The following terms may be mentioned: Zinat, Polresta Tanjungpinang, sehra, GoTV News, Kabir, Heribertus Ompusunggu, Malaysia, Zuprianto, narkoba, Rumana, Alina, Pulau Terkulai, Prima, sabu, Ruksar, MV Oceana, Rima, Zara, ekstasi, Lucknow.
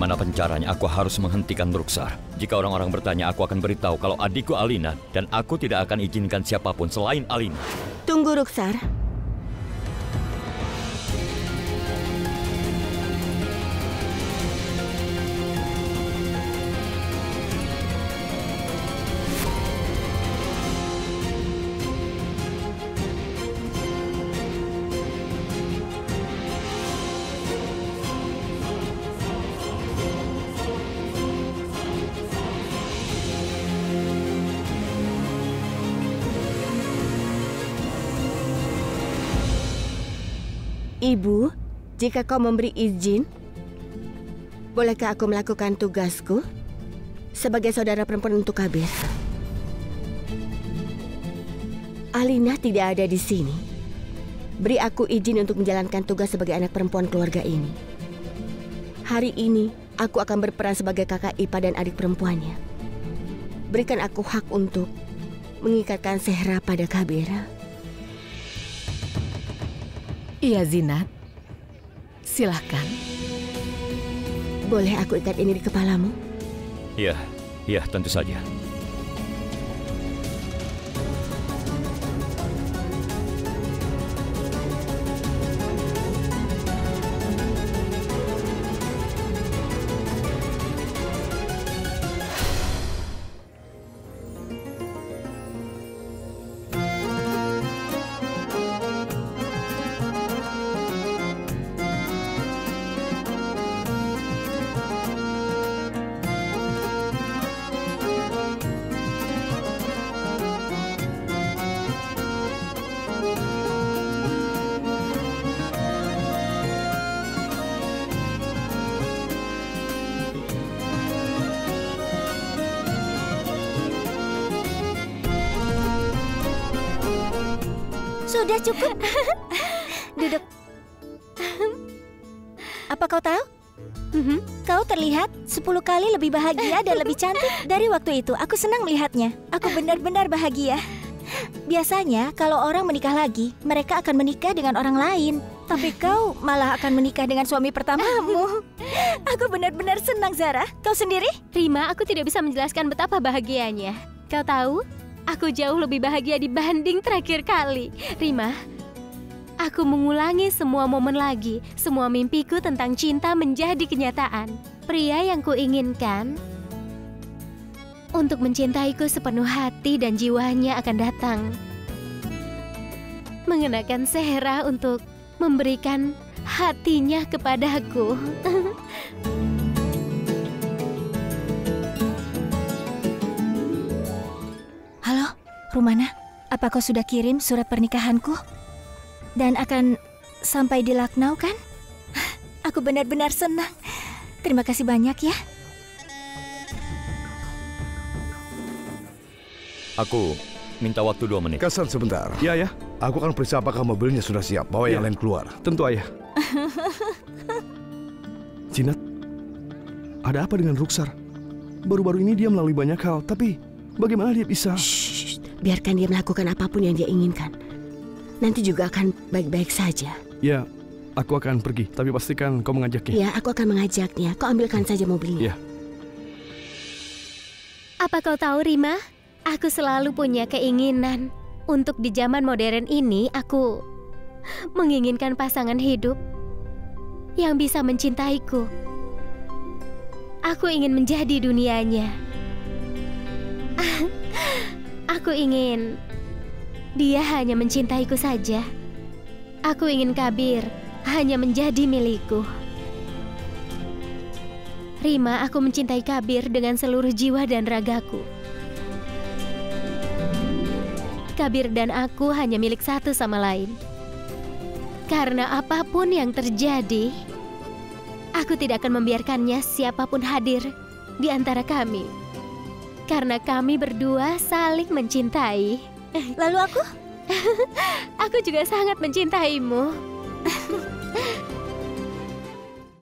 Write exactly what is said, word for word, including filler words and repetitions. bagaimanapun caranya aku harus menghentikan Ruksar. Jika orang-orang bertanya, aku akan beritahu kalau adikku Alina, dan aku tidak akan izinkan siapapun selain Alina. Tunggu, Ruksar. Ibu, jika kau memberi izin, bolehkah aku melakukan tugasku sebagai saudara perempuan untuk Kabir? Alina tidak ada di sini. Beri aku izin untuk menjalankan tugas sebagai anak perempuan keluarga ini. Hari ini, aku akan berperan sebagai kakak ipar dan adik perempuannya. Berikan aku hak untuk mengikatkan sehra pada Kabir. Iya, Zinat. Silahkan. Boleh aku ikat ini di kepalamu? Iya, iya, tentu saja. Sudah cukup. Duduk. Apa kau tahu? Mm-hmm. Kau terlihat sepuluh kali lebih bahagia dan lebih cantik dari waktu itu. Aku senang melihatnya. Aku benar-benar bahagia. Biasanya kalau orang menikah lagi, mereka akan menikah dengan orang lain. Tapi kau malah akan menikah dengan suami pertamamu. Aku benar-benar senang, Zara. Kau sendiri? Prima, aku tidak bisa menjelaskan betapa bahagianya. Kau tahu? Aku jauh lebih bahagia dibanding terakhir kali. Rima, aku mengulangi semua momen lagi. Semua mimpiku tentang cinta menjadi kenyataan. Pria yang kuinginkan untuk mencintaiku sepenuh hati dan jiwanya akan datang. Mengenakan sehra untuk memberikan hatinya kepadaku. Halo, Rumana. Apa kau sudah kirim surat pernikahanku? Dan akan sampai di Lucknow, kan? Aku benar-benar senang. Terima kasih banyak, ya. Aku minta waktu dua menit. Kesan sebentar. Ya, ya. Aku akan periksa apakah mobilnya sudah siap. Bawa ya. Yang lain keluar. Tentu, ayah. Zinat, ada apa dengan Ruksar? Baru-baru ini dia melalui banyak hal, tapi... bagaimana dia bisa? Shh, biarkan dia melakukan apapun yang dia inginkan. Nanti juga akan baik-baik saja. Ya, aku akan pergi. Tapi pastikan kau mengajaknya. Ya, aku akan mengajaknya. Kau ambilkan saja mobilnya. Ya. Apa kau tahu, Rima? Aku selalu punya keinginan. Untuk di zaman modern ini, aku menginginkan pasangan hidup yang bisa mencintaiku. Aku ingin menjadi dunianya. Aku ingin dia hanya mencintaiku saja. Aku ingin Kabir hanya menjadi milikku. Rima, aku mencintai Kabir dengan seluruh jiwa dan ragaku. Kabir dan aku hanya milik satu sama lain. Karena apapun yang terjadi, aku tidak akan membiarkannya siapapun hadir di antara kami. Karena kami berdua saling mencintai. Lalu aku? Aku juga sangat mencintaimu.